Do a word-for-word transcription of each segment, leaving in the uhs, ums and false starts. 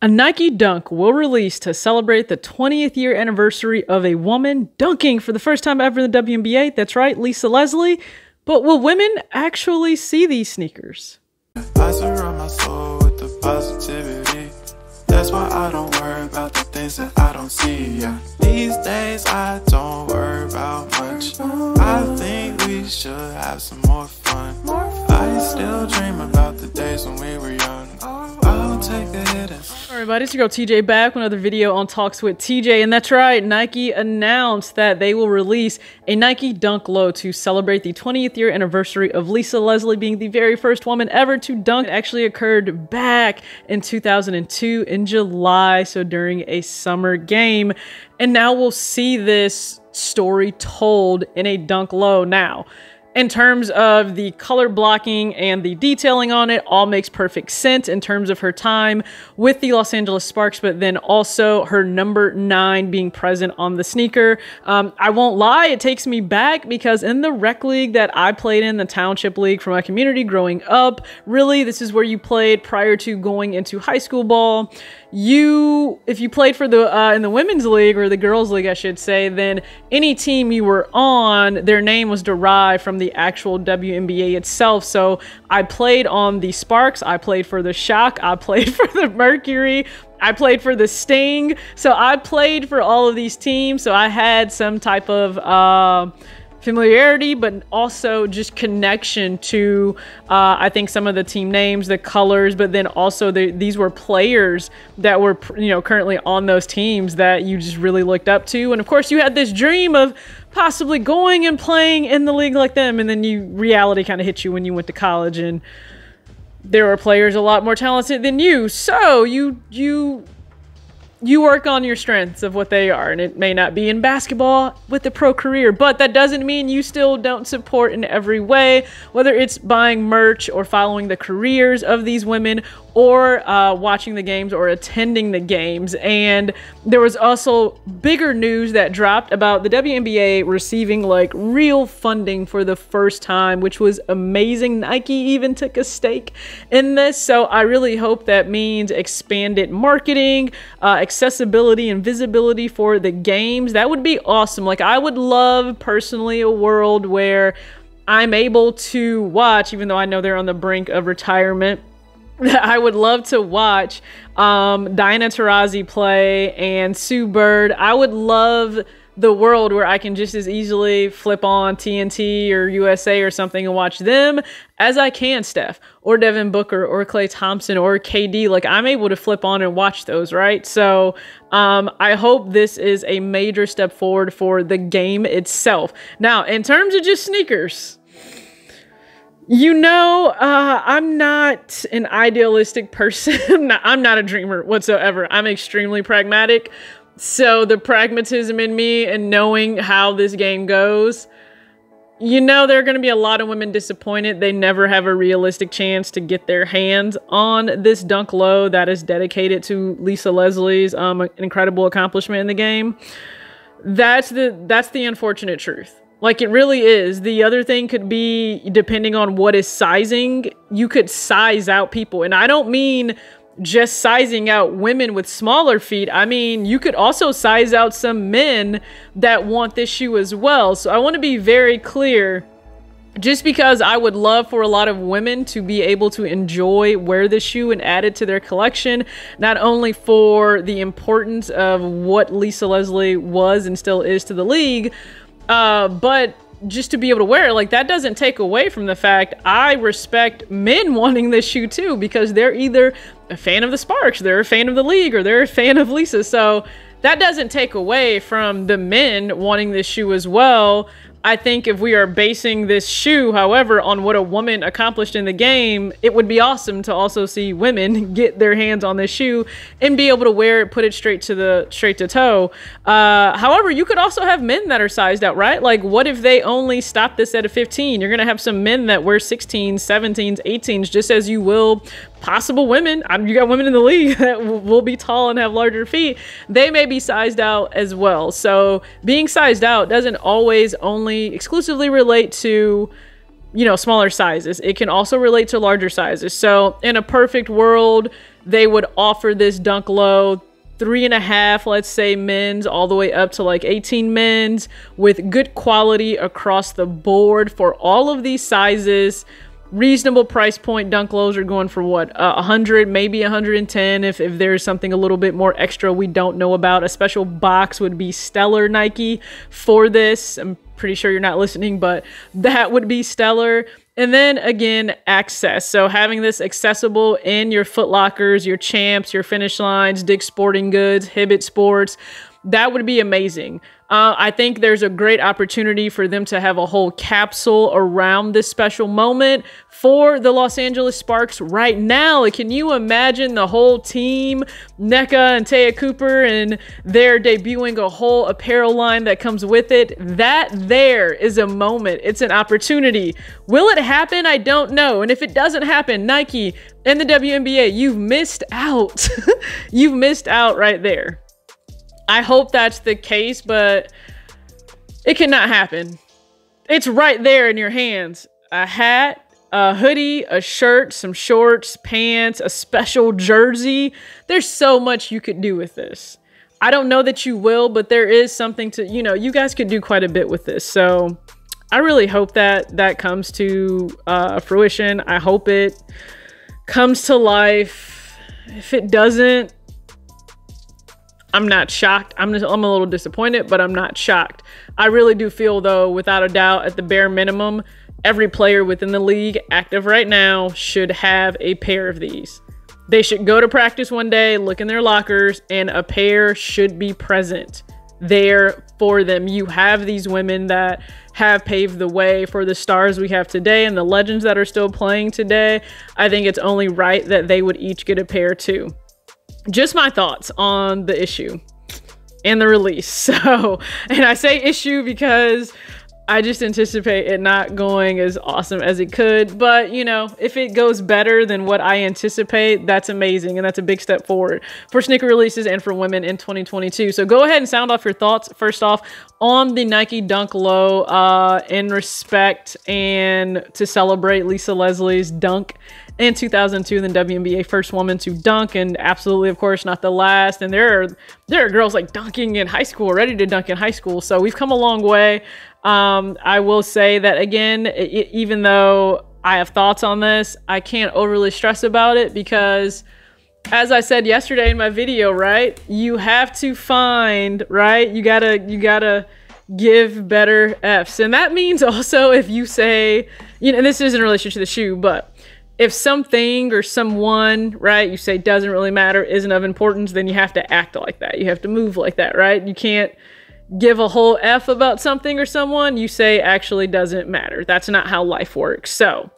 A Nike Dunk will release to celebrate the twentieth year anniversary of a woman dunking for the first time ever in the W N B A. That's right, Lisa Leslie. But will women actually see these sneakers? I surround my soul with the positivity. That's why I don't worry about the things that I don't see. Yeah. These days I don't worry about much. I think we should have some more fun. I still dream about the days when we were young. I'll take the hit. All right, everybody, it's your girl T J back with another video on Talks With T J. And that's right, Nike announced that they will release a Nike Dunk Low to celebrate the twentieth year anniversary of Lisa Leslie being the very first woman ever to dunk. It actually occurred back in two thousand two in July, so during a summer game. And now we'll see this story told in a Dunk Low now. In terms of the color blocking and the detailing on it, all makes perfect sense in terms of her time with the Los Angeles Sparks, but then also her number nine being present on the sneaker. Um, I won't lie, it takes me back because in the rec league that I played in, the township league for my community growing up, really this is where you played prior to going into high school ball. You, if you played for the uh, in the women's league or the girls' league, I should say, then any team you were on, their name was derived from the actual W N B A itself. So I played on the Sparks, I played for the Shock, I played for the Mercury, I played for the Sting. So I played for all of these teams. So I had some type of uh, familiarity, but also just connection to, uh, I think, some of the team names, the colors, but then also the, these were players that were, you know, currently on those teams that you just really looked up to. And of course you had this dream of possibly going and playing in the league like them, and then you reality kind of hit you when you went to college and there were players a lot more talented than you. So you you you work on your strengths of what they are, and it may not be in basketball with the pro career, but that doesn't mean you still don't support in every way, whether it's buying merch or following the careers of these women or uh, watching the games or attending the games. And there was also bigger news that dropped about the W N B A receiving like real funding for the first time, which was amazing. Nike even took a stake in this. So I really hope that means expanded marketing, uh, accessibility and visibility for the games. That would be awesome. Like, I would love personally a world where I'm able to watch, even though I know they're on the brink of retirement, that I would love to watch um, Diana Taurasi play and Sue Bird. I would love the world where I can just as easily flip on T N T or U S A or something and watch them as I can Steph or Devin Booker or Klay Thompson or K D. Like, I'm able to flip on and watch those, right? So um, I hope this is a major step forward for the game itself. Now, in terms of just sneakers, you know, uh, I'm not an idealistic person. I'm, not, I'm not a dreamer whatsoever. I'm extremely pragmatic. So the pragmatism in me and knowing how this game goes, you know, there are going to be a lot of women disappointed. They never have a realistic chance to get their hands on this Dunk Low that is dedicated to Lisa Leslie's um, incredible accomplishment in the game. That's the, that's the unfortunate truth. Like, it really is. The other thing could be, depending on what is sizing, you could size out people. And I don't mean just sizing out women with smaller feet. I mean, you could also size out some men that want this shoe as well. So I want to be very clear. Just because I would love for a lot of women to be able to enjoy, wear the shoe and add it to their collection, not only for the importance of what Lisa Leslie was and still is to the league, Uh, but just to be able to wear it, like, that doesn't take away from the fact I respect men wanting this shoe too, because they're either a fan of the Sparks, they're a fan of the league, or they're a fan of Lisa. So that doesn't take away from the men wanting this shoe as well. I think if we are basing this shoe, however, on what a woman accomplished in the game, it would be awesome to also see women get their hands on this shoe and be able to wear it, put it straight to the straight to toe. Uh, however, you could also have men that are sized out, right? Like, what if they only stop this at a fifteen? You're going to have some men that wear sixteens, seventeens, eighteens, just as you will possible women. I mean, you got women in the league that will be tall and have larger feet. They may be sized out as well. So being sized out doesn't always only exclusively relate to you know, smaller sizes. It can also relate to larger sizes. So in a perfect world, they would offer this Dunk Low three and a half, let's say, men's all the way up to like eighteen men's with good quality across the board for all of these sizes. Reasonable price point. Dunk Lows are going for what, uh, one hundred, maybe one hundred ten. If, if there's something a little bit more extra we don't know about, a special box would be stellar, Nike, for this. I'm pretty sure you're not listening, but that would be stellar. And then again, access. So having this accessible in your Foot Lockers, your Champs, your Finish Lines, Dick Sporting Goods, Hibbett Sports, that would be amazing. Uh, I think there's a great opportunity for them to have a whole capsule around this special moment for the Los Angeles Sparks right now. Like, can you imagine the whole team, Nneka and Taya Cooper, and they're debuting a whole apparel line that comes with it? That there is a moment. It's an opportunity. Will it happen? I don't know. And if it doesn't happen, Nike and the W N B A, you've missed out. You've missed out right there. I hope that's the case, but it cannot happen. It's right there in your hands. A hat, a hoodie, a shirt, some shorts, pants, a special jersey. There's so much you could do with this. I don't know that you will, but there is something to, you know, you guys could do quite a bit with this. So I really hope that that comes to uh, fruition. I hope it comes to life. If it doesn't, I'm not shocked. I'm just, I'm a little disappointed, but I'm not shocked. I really do feel, though, without a doubt, at the bare minimum, every player within the league active right now should have a pair of these. They should go to practice one day, look in their lockers, and a pair should be present there for them. You have these women that have paved the way for the stars we have today and the legends that are still playing today. I think it's only right that they would each get a pair, too. Just my thoughts on the issue and the release. So, and I say issue because I just anticipate it not going as awesome as it could. But, you know, if it goes better than what I anticipate, that's amazing. And that's a big step forward for sneaker releases and for women in twenty twenty-two. So go ahead and sound off your thoughts, first off, on the Nike Dunk Low uh, in respect and to celebrate Lisa Leslie's dunk in two thousand two, the W N B A first woman to dunk, and absolutely, of course, not the last. And there are there are girls like dunking in high school, ready to dunk in high school. So we've come a long way. Um, I will say that, again, it, even though I have thoughts on this, I can't overly stress about it because, as I said yesterday in my video, right, you have to find, right, you gotta, you gotta give better Fs. And that means also if you say, you know, and this is in relation to the shoe, but if something or someone, right, you say doesn't really matter, isn't of importance, then you have to act like that. You have to move like that, right? You can't give a whole F about something or someone. You say actually doesn't matter. That's not how life works. So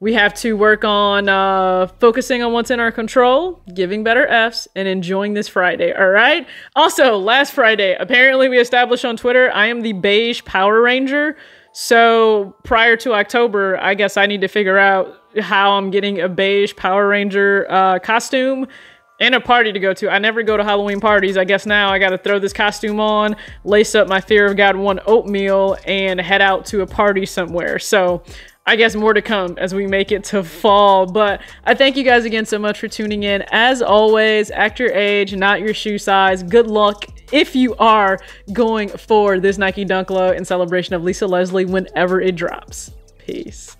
we have to work on uh, focusing on what's in our control, giving better Fs, and enjoying this Friday, all right? Also, last Friday, apparently we established on Twitter, I am the beige Power Ranger. So prior to October, I guess I need to figure out how I'm getting a beige Power Ranger uh, costume and a party to go to. I never go to Halloween parties. I guess now I got to throw this costume on, lace up my Fear of God one oatmeal, and head out to a party somewhere. So I guess more to come as we make it to fall. But I thank you guys again so much for tuning in. As always, act your age, not your shoe size. Good luck if you are going for this Nike Dunk Low in celebration of Lisa Leslie whenever it drops. Peace.